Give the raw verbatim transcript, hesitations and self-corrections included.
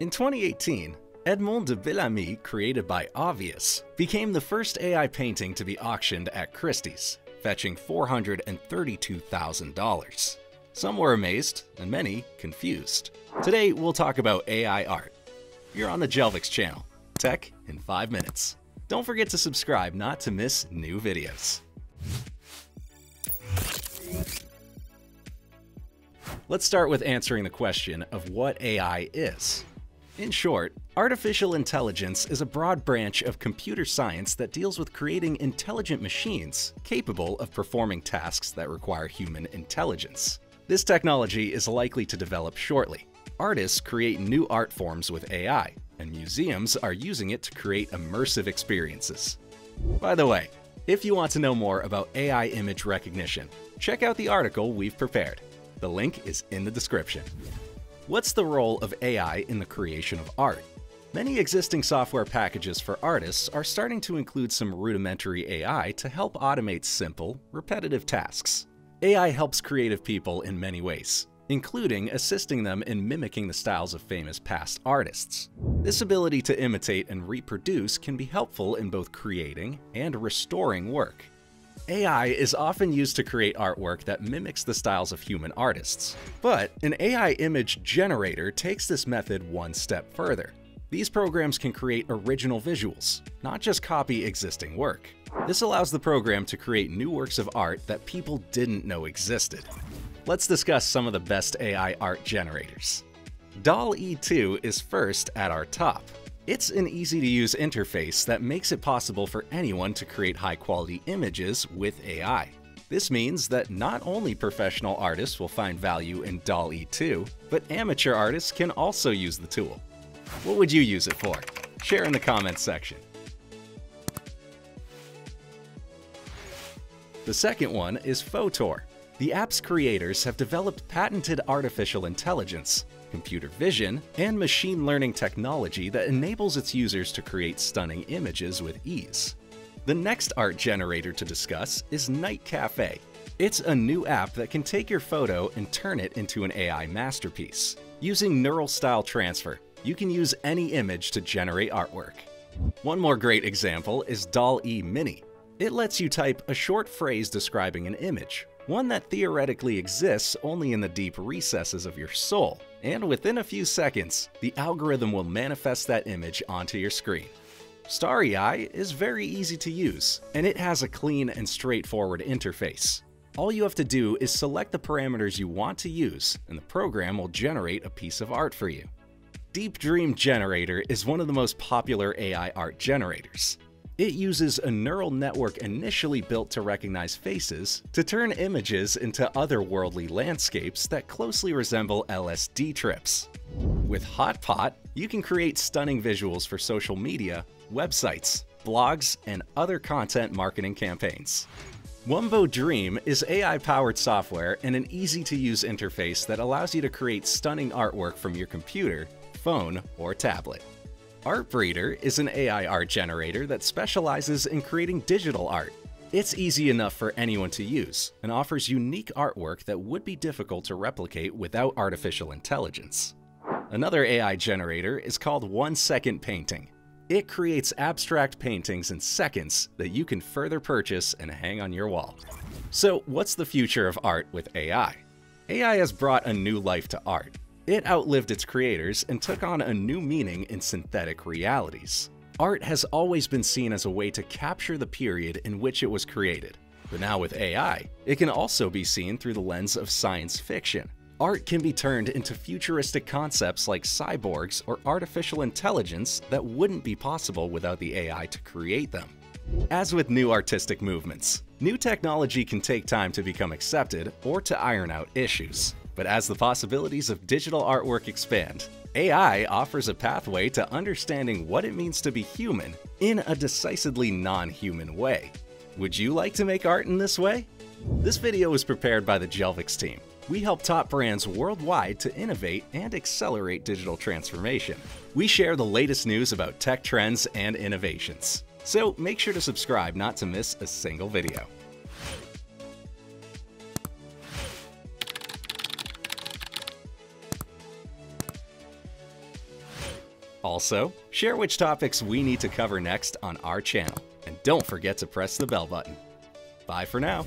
In twenty eighteen, Edmond de Belamy, created by Obvious, became the first A I painting to be auctioned at Christie's, fetching four hundred thirty-two thousand dollars. Some were amazed, and many confused. Today, we'll talk about A I art. You're on the Jelvix channel, tech in five minutes. Don't forget to subscribe not to miss new videos. Let's start with answering the question of what A I is. In short, artificial intelligence is a broad branch of computer science that deals with creating intelligent machines capable of performing tasks that require human intelligence. This technology is likely to develop shortly. Artists create new art forms with A I, and museums are using it to create immersive experiences. By the way, if you want to know more about A I image recognition, check out the article we've prepared. The link is in the description. What's the role of A I in the creation of art? Many existing software packages for artists are starting to include some rudimentary A I to help automate simple, repetitive tasks. A I helps creative people in many ways, including assisting them in mimicking the styles of famous past artists. This ability to imitate and reproduce can be helpful in both creating and restoring work. A I is often used to create artwork that mimics the styles of human artists, but an A I image generator takes this method one step further. These programs can create original visuals, not just copy existing work. This allows the program to create new works of art that people didn't know existed. Let's discuss some of the best A I art generators. DALL-E two is first at our top. It's an easy-to-use interface that makes it possible for anyone to create high-quality images with A I. This means that not only professional artists will find value in DALL-E two, but amateur artists can also use the tool. What would you use it for? Share in the comments section. The second one is Fotor. The app's creators have developed patented artificial intelligence, computer vision, and machine learning technology that enables its users to create stunning images with ease. The next art generator to discuss is Night Cafe. It's a new app that can take your photo and turn it into an A I masterpiece. Using neural style transfer, you can use any image to generate artwork. One more great example is DALL-E Mini. It lets you type a short phrase describing an image, one that theoretically exists only in the deep recesses of your soul. And within a few seconds, the algorithm will manifest that image onto your screen. Starry A I is very easy to use, and it has a clean and straightforward interface. All you have to do is select the parameters you want to use, and the program will generate a piece of art for you. Deep Dream Generator is one of the most popular A I art generators. It uses a neural network initially built to recognize faces to turn images into otherworldly landscapes that closely resemble L S D trips. With Hotpot, you can create stunning visuals for social media, websites, blogs, and other content marketing campaigns. Wombo Dream is A I-powered software and an easy-to-use interface that allows you to create stunning artwork from your computer, phone, or tablet. Artbreeder is an A I art generator that specializes in creating digital art. It's easy enough for anyone to use and offers unique artwork that would be difficult to replicate without artificial intelligence. Another A I generator is called One Second Painting. It creates abstract paintings in seconds that you can further purchase and hang on your wall. So, what's the future of art with A I? A I has brought a new life to art. It outlived its creators and took on a new meaning in synthetic realities. Art has always been seen as a way to capture the period in which it was created. But now with A I, it can also be seen through the lens of science fiction. Art can be turned into futuristic concepts like cyborgs or artificial intelligence that wouldn't be possible without the A I to create them. As with new artistic movements, new technology can take time to become accepted or to iron out issues. But as the possibilities of digital artwork expand, A I offers a pathway to understanding what it means to be human in a decisively non-human way. Would you like to make art in this way? This video was prepared by the Jelvix team. We help top brands worldwide to innovate and accelerate digital transformation. We share the latest news about tech trends and innovations. So make sure to subscribe not to miss a single video. Also, share which topics we need to cover next on our channel, and don't forget to press the bell button. Bye for now.